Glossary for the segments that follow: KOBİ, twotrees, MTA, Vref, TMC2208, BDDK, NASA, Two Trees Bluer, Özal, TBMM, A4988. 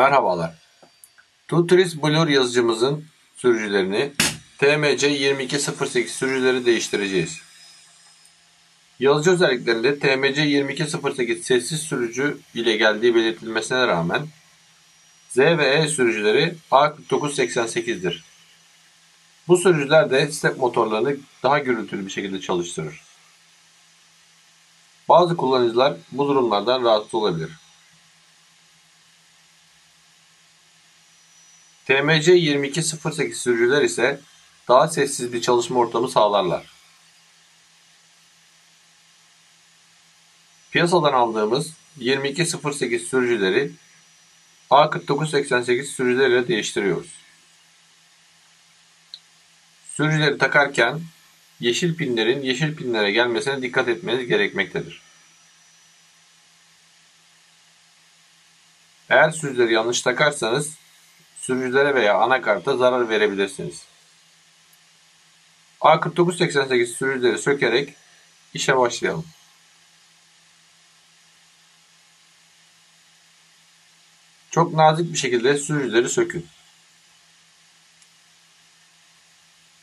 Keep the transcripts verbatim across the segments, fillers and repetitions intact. Merhabalar. Two Trees Bluer yazıcımızın sürücülerini T M C yirmi iki sıfır sekiz sürücüleri değiştireceğiz. Yazıcı özelliklerinde T M C yirmi iki sıfır sekiz sessiz sürücü ile geldiği belirtilmesine rağmen Z ve E sürücüleri A kırk dokuz seksen sekiz'dir. Bu sürücüler de step motorlarını daha gürültülü bir şekilde çalıştırır. Bazı kullanıcılar bu durumlardan rahatsız olabilir. T M C yirmi iki sıfır sekiz sürücüler ise daha sessiz bir çalışma ortamı sağlarlar. Piyasadan aldığımız yirmi iki sıfır sekiz sürücüleri A kırk dokuz seksen sekiz sürücüleriyle değiştiriyoruz. Sürücüleri takarken yeşil pinlerin yeşil pinlere gelmesine dikkat etmeniz gerekmektedir. Eğer sürücüleri yanlış takarsanız sürücülere veya anakarta zarar verebilirsiniz. A kırk dokuz seksen sekiz sürücüleri sökerek işe başlayalım. Çok nazik bir şekilde sürücüleri sökün.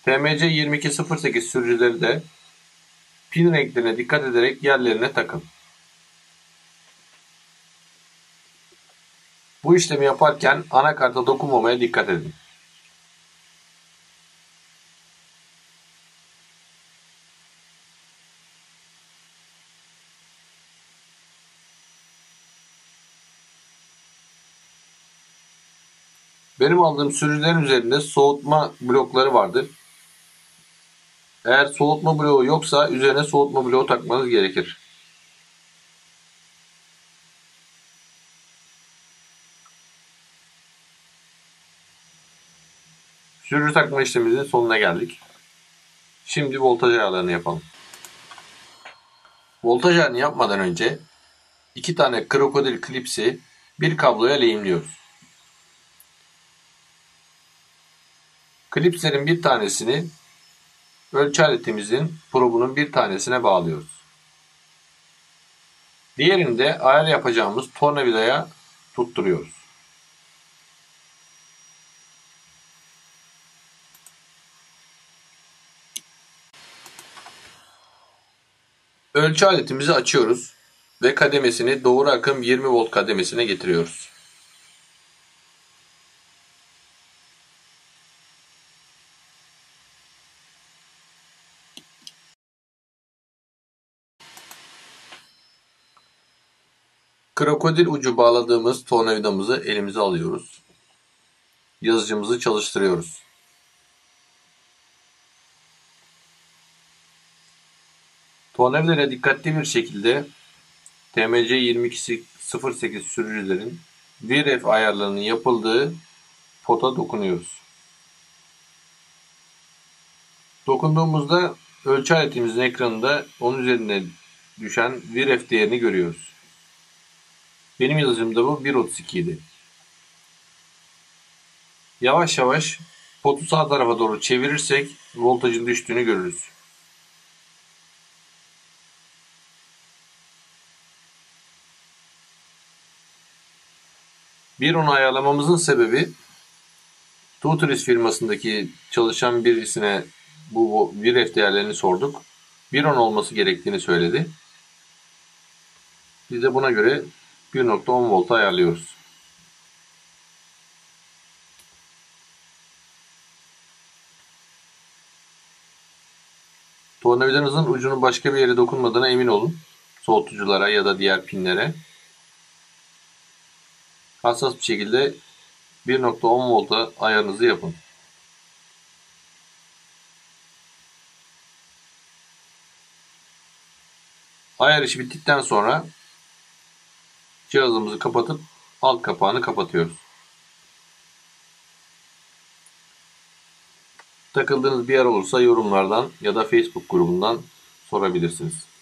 T M C yirmi iki sıfır sekiz sürücüleri de pin renklerine dikkat ederek yerlerine takın. Bu işlemi yaparken anakarta dokunmamaya dikkat edin. Benim aldığım sürücülerin üzerinde soğutma blokları vardır. Eğer soğutma bloğu yoksa üzerine soğutma bloğu takmanız gerekir. Sürücü takma işlemimizin sonuna geldik. Şimdi voltaj ayarlarını yapalım. Voltaj ayarını yapmadan önce iki tane krokodil klipsi bir kabloya lehimliyoruz. Klipslerin bir tanesini ölçü aletimizin probunun bir tanesine bağlıyoruz. Diğerini de ayar yapacağımız tornavidaya tutturuyoruz. Ölçü aletimizi açıyoruz ve kademesini doğru akım yirmi volt kademesine getiriyoruz. Krokodil ucu bağladığımız tornavidamızı elimize alıyoruz. Yazıcımızı çalıştırıyoruz. Tornavidaya dikkatli bir şekilde T M C yirmi iki sıfır sekiz sürücülerin Vref ayarlarının yapıldığı pota dokunuyoruz. Dokunduğumuzda ölçü aletimizin ekranında onun üzerine düşen Vref değerini görüyoruz. Benim yazıcımda bu bir otuz iki idi. Yavaş yavaş potu sağ tarafa doğru çevirirsek voltajın düştüğünü görürüz. bir onu ayarlamamızın sebebi Two Trees firmasındaki çalışan birisine bu Vref değerlerini sorduk. bir on olması gerektiğini söyledi. Biz de buna göre bir nokta on volt ayarlıyoruz. Tornavidanızın ucunun başka bir yere dokunmadığına emin olun. Soğutuculara ya da diğer pinlere. Hassas bir şekilde bir nokta on volta ayarınızı yapın. Ayar işi bittikten sonra cihazımızı kapatıp alt kapağını kapatıyoruz. Takıldığınız bir yer olursa yorumlardan ya da Facebook grubundan sorabilirsiniz.